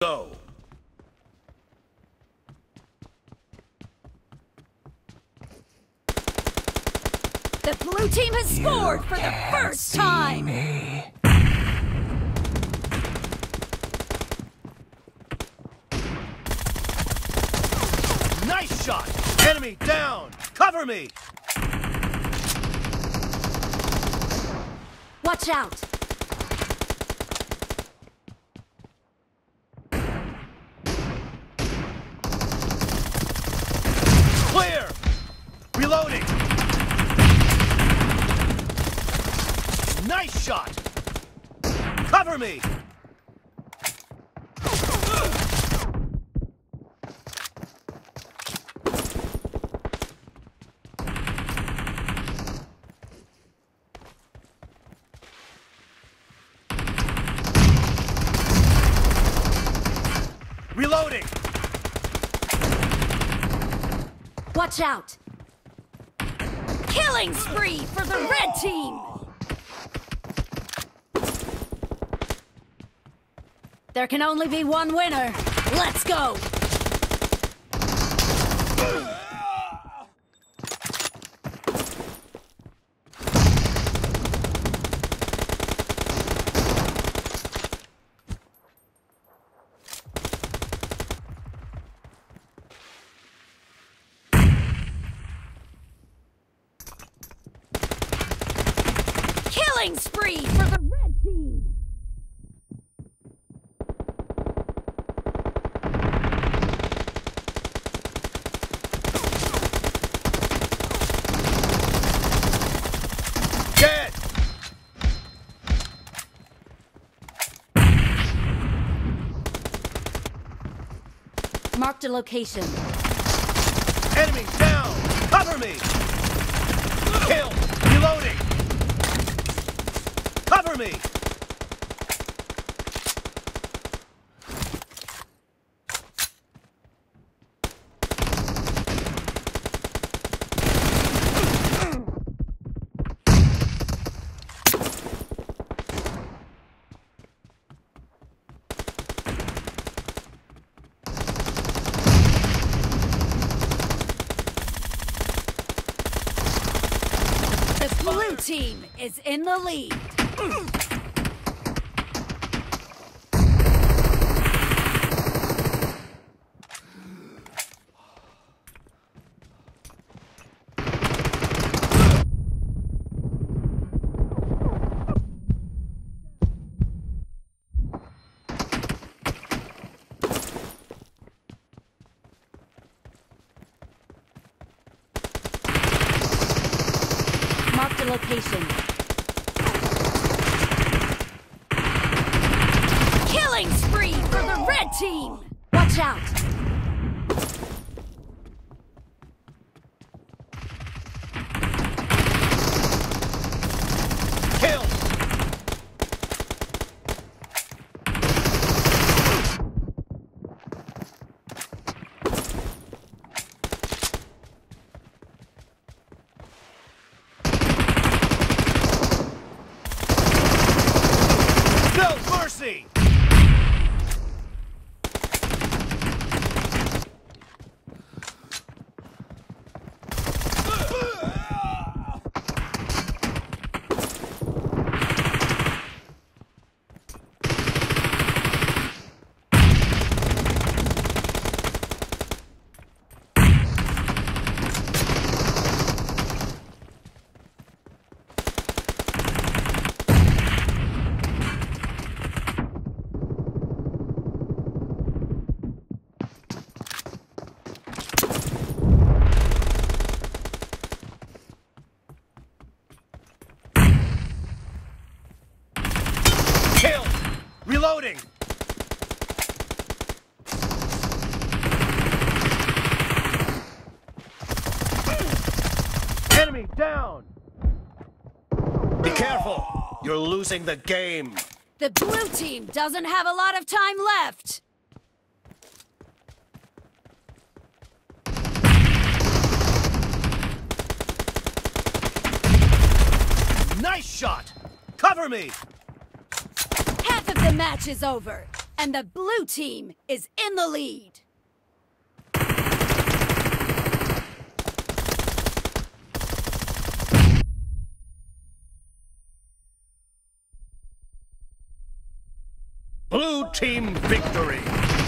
Go. The blue team has scored for the first time. Me. Nice shot. Enemy down. Cover me. Watch out. Clear! Reloading! Nice shot! Cover me! Reloading! Watch out! Killing spree for the red team! There can only be one winner. Let's go! Killing spree for the red team! Dead! Marked a location. Enemy down! Cover me! Kill! Reloading! Cover me! The blue team is in the lead. Mark the location. Killing spree for the red team! Watch out! Kill! No mercy! Reloading! Enemy down! Be careful! You're losing the game! The blue team doesn't have a lot of time left! Nice shot! Cover me! Half of the match is over. And the blue team is in the lead. Blue team victory!